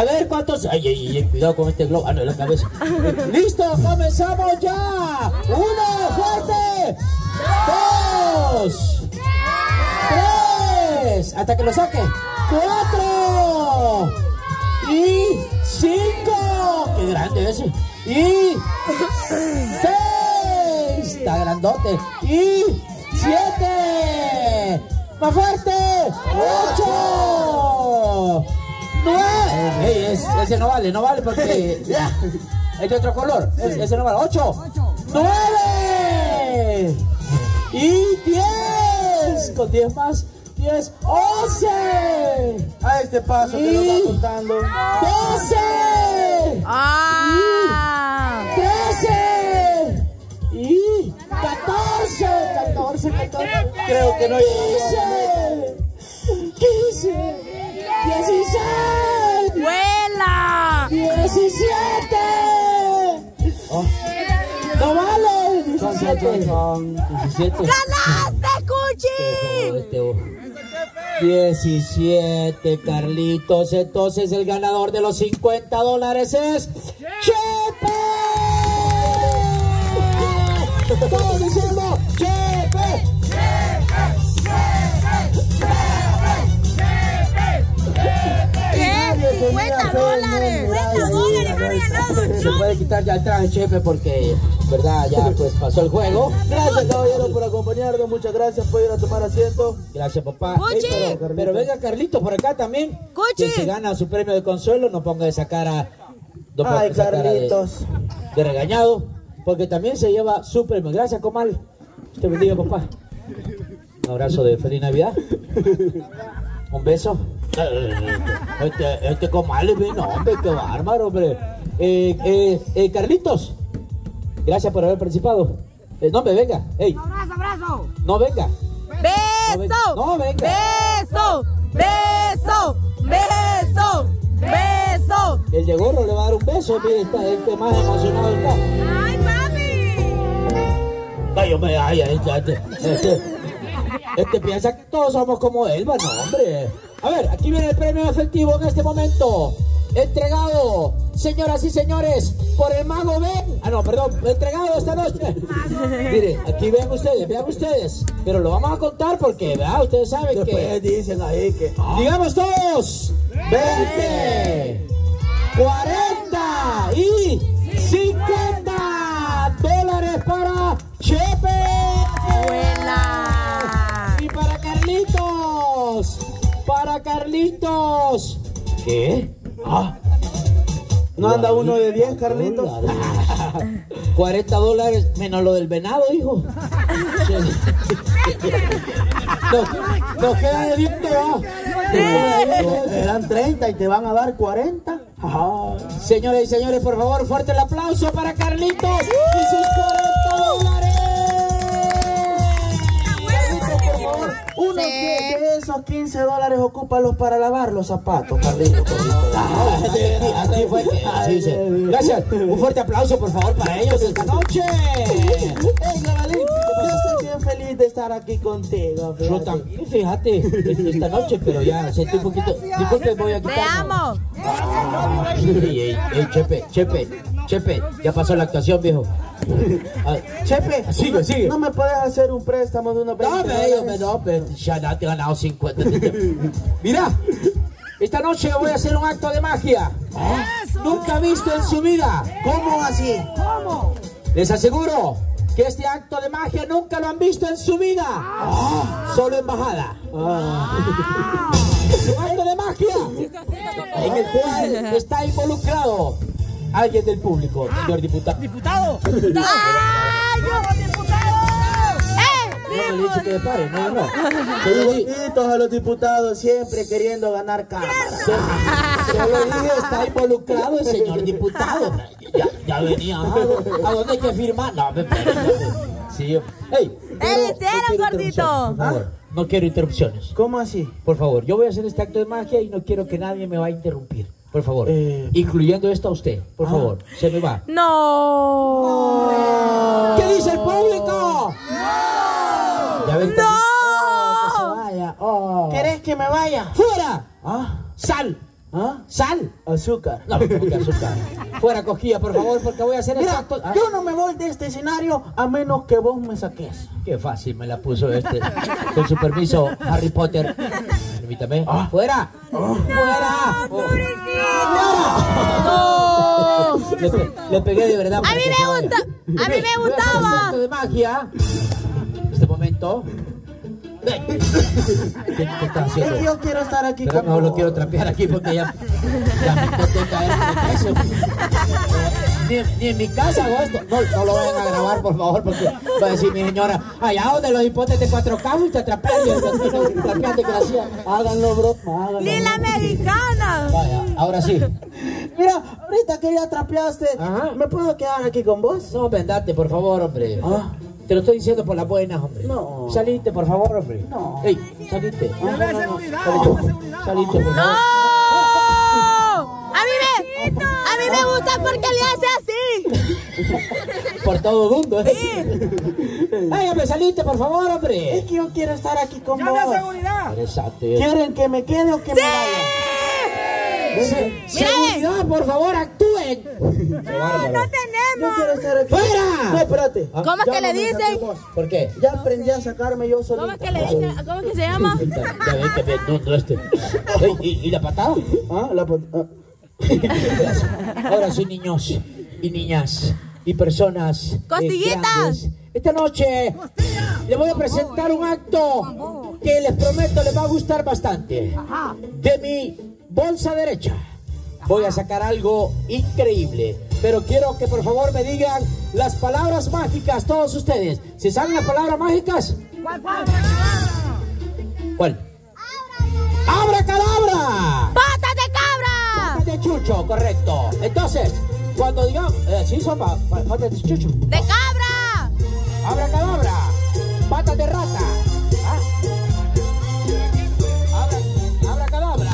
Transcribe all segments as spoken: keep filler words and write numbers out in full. A ver cuántos... Ay, ay, ay, cuidado con este globo. Ah, no, en la cabeza. ¡Listo! ¡Comenzamos ya! ¡Uno, fuerte! ¡Dos! ¡Tres! ¡Hasta que lo saque! ¡Cuatro! ¡Y cinco! ¡Qué grande ese! ¡Y seis! ¡Está grandote! ¡Y siete! ¡Más fuerte! ¡Ocho! ¡Nueve! Hey, es, ese no vale, no vale porque... Ya. Es de otro color. Es, ese no vale. ¡Ocho! ¡Nueve! ¡Y diez! Con diez más... diez, once. A este paso y te lo va contando. doce. Ah. trece. Y catorce. catorce, catorce. Creo que no hay. quince. quince. dieciséis. ¡Vuela! diecisiete. Oh. No vale. diecisiete. diecisiete. ¡Ganaste, Cuchi! diecisiete, Carlitos. Entonces el ganador de los cincuenta dólares es... ¡Chepe! Todos diciendo ¡Chepe! ¡Chepe! cincuenta dólares. cincuenta dólares han ganado. Se puede quitar ya el traje, Chepe, porque... verdad, ya pues pasó el juego. Gracias, caballero, por acompañarnos. Muchas gracias por ir a tomar asiento. Gracias, papá. Cuchi. Hey, pero, pero venga, Carlito, por acá también. Cuchi. Si se gana su premio de consuelo, no ponga esa cara. No ponga Ay, esa Carlitos. Cara de, de regañado, porque también se lleva su premio. Gracias, comal. Te bendiga, papá. Un abrazo de feliz Navidad. Un beso. Este, este comal es bien, hombre, qué bárbaro, hombre. Eh, eh, eh, Carlitos. Gracias por haber participado. Eh, no me venga. Ey. Abrazo, abrazo. No venga. Beso. No venga. Beso. Beso. Beso. Beso. El de gorro le va a dar un beso. Mire, está el que más emocionado está. Ay, mami. Ay, yo me ay, ay, este, este, este piensa que todos somos como él, bueno, hombre. A ver, aquí viene el premio efectivo en este momento. Entregado, señoras y señores, por el Mago Ben. Ah, no, perdón, entregado esta noche. Mire, aquí vean ustedes, vean ustedes. Pero lo vamos a contar porque, ¿verdad? Ustedes saben después que... Después dicen ahí que... Oh. Digamos todos. veinte, cuarenta y cincuenta dólares para Chepe. Abuela. Y para Carlitos. Para Carlitos. ¿Qué? Ah. ¿No anda uno de diez, Carlitos? cuarenta dólares menos lo del venado, hijo. Nos, nos queda de diez, ¿no? Te dan treinta y te van a dar cuarenta. Ajá. Señores y señores, por favor, fuerte el aplauso para Carlitos y sus cuarenta dólares. Uno que de esos quince dólares ocúpalos para lavar los zapatos, Carlitos. Aquí fue que así se. Gracias. Un fuerte aplauso, por favor, para ellos esta noche. Hey, Gabalín, yo estoy bien feliz de estar aquí contigo. Fíjate. Yo también, fíjate, esta noche, pero ya sentí un poquito. Disculpe, voy a quitarme. ¡Te amo! Ah, hey, hey, Chepe, Chepe. Chepe, ya pasó la actuación, viejo. Ah, Chepe, sigue, no, sigue. No me puedes hacer un préstamo de una persona. No, me, no, pero ya no te he ganado cincuenta. Mira, esta noche voy a hacer un acto de magia. ¿Ah? Nunca visto en su vida. ¿Cómo así? ¿Cómo? Les aseguro que este acto de magia nunca lo han visto en su vida. Oh, solo en bajada. Ah. Es un acto de magia en el cual está involucrado alguien del público, ah, señor diputado. ¡Diputado! ¡Diputado! ¡Ah, yo, diputado! ¡Eh! No le he que me pare, no, no. Saluditos a los diputados, siempre queriendo ganar cámara. Solo dije, está involucrado el señor diputado. Ya, ya venía. ¿A dónde hay que firmar? No, me pare, no. Sí, yo. ¡Ey! ¡El cero, gordito! ¿Ah? No quiero interrupciones. ¿Cómo así? Por favor, yo voy a hacer este acto de magia y no quiero que nadie me va a interrumpir. Por favor, eh, incluyendo esto a usted, por ah, favor, se me va. No. ¿Qué dice el público? No. ¿Ya ven? No. Oh, que se vaya. Oh. ¿Querés que me vaya? Fuera. Ah. Sal. ¿Ah? Sal, azúcar. No, porque azúcar. Fuera cosquilla, por favor, porque voy a hacer Mira, exacto. Ah. Yo no me voy de este escenario a menos que vos me saques. Qué fácil me la puso este. Con su permiso, Harry Potter. Permítame. Ah. Fuera. Oh. Fuera. No, oh. no. no. Le, le pegué de verdad. A mí me gusta. A mí me gustaba. De magia. En este momento. ¿Qué, qué estás haciendo? Yo quiero estar aquí. Pero como... no lo quiero trapear aquí porque ya, ya me intenté caer en mi caso. Ni, ni en mi casa hago esto. No, no lo vayan a grabar, por favor, porque va a decir mi señora, allá donde los hipotes de cuatro K y te atrapean. Háganlo, bro. Háganlo, ni la americana. Vaya, ahora sí. Mira, ahorita que ya trapeaste, ajá, ¿me puedo quedar aquí con vos? No, vendate, por favor, hombre. Ah. Te lo estoy diciendo por las buenas, hombre. No. Salite, por favor, hombre. No. Ey, salite. No, no, no, no. Seguridad, salite, salite, por favor. ¡No! A mí me, a mí me gusta porque le hace así. Por todo el mundo, ¿eh? Sí. Ay, hombre, salite, por favor, hombre. Es que yo quiero estar aquí con vos. ¡Llame a seguridad! Exacto. ¿Quieren que me quede o que sí, me vaya? Sí. Se, seguridad, por favor, actúen. No, no tenemos. Yo quiero estar aquí. ¡Fuera! No, espérate. Ah, ¿cómo es que le dicen? ¿Por qué? Ya aprendí a sacarme yo solito. ¿Cómo es que le dicen? ¿Cómo es que se llama? Ya ven que me no, no este. Hey, ¿y, ¿Y la patada? Ah, la patada. Ah. Ahora sí, niños y niñas y personas. ¡Costillitas! Eh, Esta noche Costilla. Les voy a presentar un acto que les prometo les va a gustar bastante. Ajá. De mi bolsa derecha voy a sacar algo increíble, pero quiero que por favor me digan las palabras mágicas todos ustedes. ¿Se saben las palabras mágicas? ¿Cuál? ¿Cuál? ¿Cuál? ¡Abra cadabra! ¡Patas de cabra! ¡Patas de chucho! Correcto. Entonces, cuando digamos... Eh, sí, son patas de chucho. ¡De cabra! ¡Abra cadabra! ¡Patas de rata! ¿Ah? ¡Abra, abra cadabra!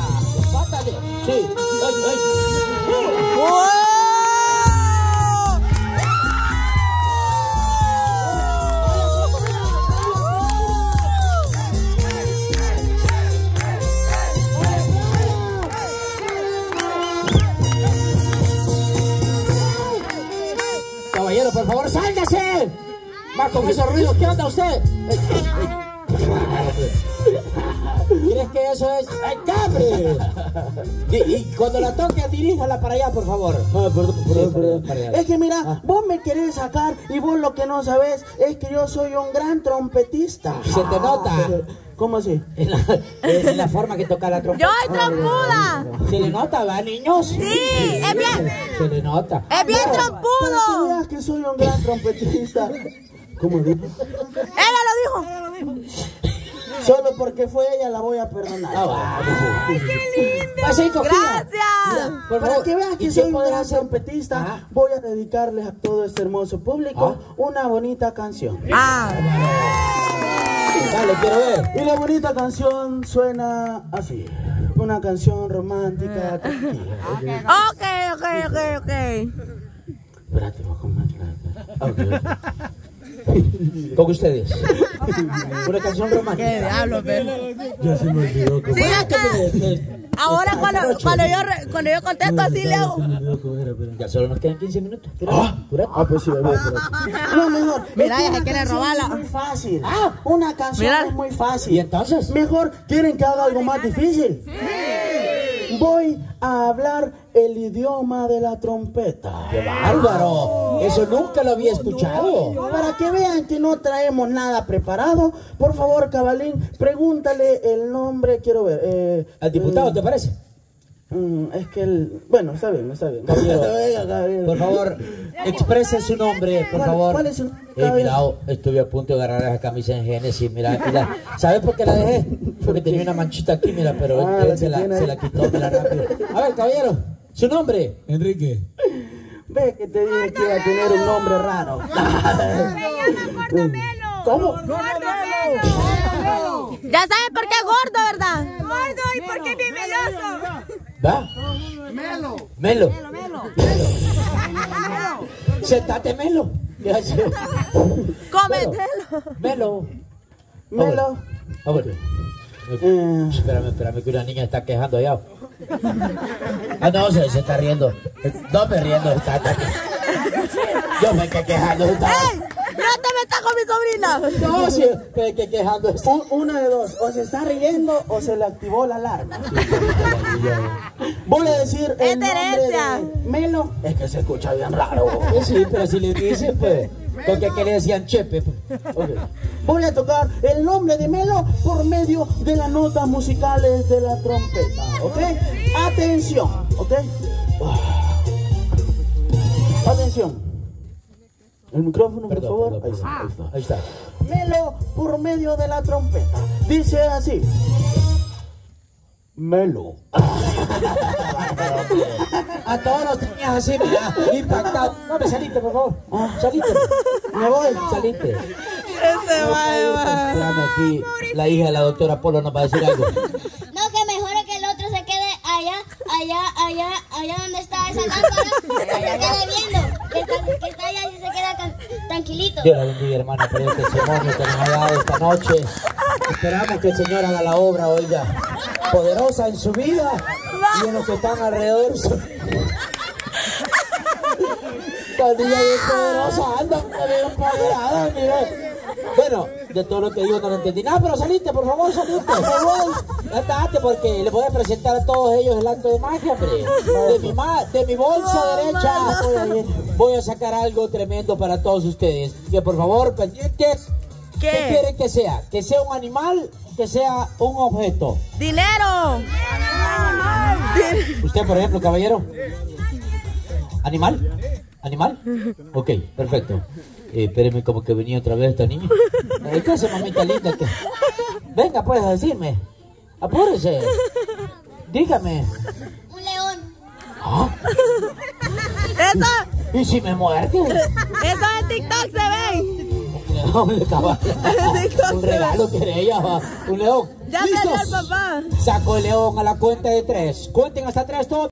¡Patas de... sí! ¡Ay, ay! ¡Oh! Caballero, por favor, sálgase. Más con esos ruidos, ¿qué onda usted? ¿Crees que eso es? ¡Ay, cabre! Y, y cuando la toque, diríjala para allá, por favor. Ah, perdón, perdón, perdón, para allá. Es que mira, ah, vos me querés sacar y vos lo que no sabés es que yo soy un gran trompetista. Se te nota. ¿Cómo así? En la, en la forma que toca la trompeta. ¡Yo soy trompuda! ¿Se le nota, va, niños? Sí, sí, es bien. Se le nota. ¡Es bien bueno, trompudo! Para que veas que soy un gran trompetista. ¿Cómo dijo? ¡Ella lo dijo! Ella lo dijo. Solo porque fue ella la voy a perdonar. Ah, ¡ay, qué lindo! Así, ¡gracias! Mira, para que veas que soy un gran trompetista, ¿ah? Voy a dedicarles a todo este hermoso público, ¿ah?, una bonita canción. ¡Ah! Dale, quiero ver. Y la bonita canción suena así. Una canción romántica. Okay, ok, ok, ok, ok. Espérate, voy a comer. Con ustedes. Una canción romántica. ¿Qué diablo, Pedro? Ya se me olvidó comer. Sí, acá. Ahora cuando, cuando, yo, cuando yo contesto así, le hago. Ya solo nos quedan quince minutos. Ah, ah, pues sí, voy a no, mejor. Mira, ya se quiere robarla. Es muy fácil. Ah, una canción es muy fácil. ¿Y entonces? Mejor, ¿quieren que haga algo más difícil? Sí. Voy a hablar el idioma de la trompeta. ¡Qué bárbaro! Eso nunca lo había escuchado. Para que vean que no traemos nada preparado, por favor, Cabalín, pregúntale el nombre, quiero ver. Eh, ¿Al diputado, eh, te parece? Es que el... bueno, está bien, está bien. Caballero, por favor, exprese su nombre, por favor. ¿Cuál es su nombre? Hey, mira, estuve a punto de agarrar esa camisa en Génesis, mira, mira. ¿Sabes por qué la dejé? Porque tenía una manchita aquí, mira, pero ah, él, él se, la, se la quitó, me la rápido. A ver, caballero, ¿su nombre? Enrique. Ves que te dije que iba a tener un nombre raro. Se llama Gordomelo. ¿Cómo? Gordomelo. Ya sabes por qué es gordo, ¿verdad? Gordo y por qué es bien meloso. ¿Va? Melo. Melo. Melo, melo. Melo. Sentate, Melo. Gracias. Cómetelo. Melo. Melo. A ver. Espérame, espérame, que una niña está quejando allá. Ah, no, se, se está riendo. No me riendo, está, está. Yo me quedé quejando. Está. ¡Ey! ¡No te metas con mi sobrina! No, se me quedé quejando. Está una de dos. O se está riendo o se le activó la alarma. Voy a decir el nombre de Melo. Es que se escucha bien raro. Sí, pero si le dicen, pues... Porque que le decían Chepe. Okay. Voy a tocar el nombre de Melo por medio de las notas musicales de la trompeta, ¿ok? Atención, ¿ok? Atención. El micrófono, por favor. Ahí está, ahí está. Melo por medio de la trompeta. Dice así. Melo. A todos los tenías así, mira, impactado. No, me saliste, por favor. Saliste. Me voy. Saliste. Ese no, va, va. Aquí, la hija de la doctora Polo nos va a decir algo. No, que mejor es que el otro se quede allá, allá, allá, allá donde está esa lámpara. Que se quede viendo. Que está, que está allá y se queda tan, tranquilito. Dios la bendiga, hermana, por el testimonio que nos ha dado esta noche. Esperamos que el Señor haga la obra hoy ya. Poderosa en su vida y en los que están alrededor. Pandilla bien poderosa, anda bien empoderada, mire. Bueno, de todo lo que digo no lo entendí nada, pero saliste, por favor, saliste. Por favor, andate porque le voy a presentar a todos ellos el acto de magia, hombre. De mi, ma de mi bolsa derecha voy a sacar algo tremendo para todos ustedes. Que por favor, pendientes. ¿Qué? ¿Qué quieren que sea? ¿Que sea un animal? ¿Que sea un objeto? ¡Dinero! ¿Usted, por ejemplo, caballero? ¿Animal? ¿Animal? Ok, perfecto. Eh, espéreme, como que venía otra vez esta niña. ¿Qué hace, mamita linda? ¿Qué? Venga, pues, a decirme. Apúrese. Dígame. Un león. ¿Ah? ¿Eso? ¿Y si me muerde? Eso en TikTok se ve. Un regalo que de ella va. Un león. Ya sacó el león a la cuenta de tres. Cuenten hasta tres todos.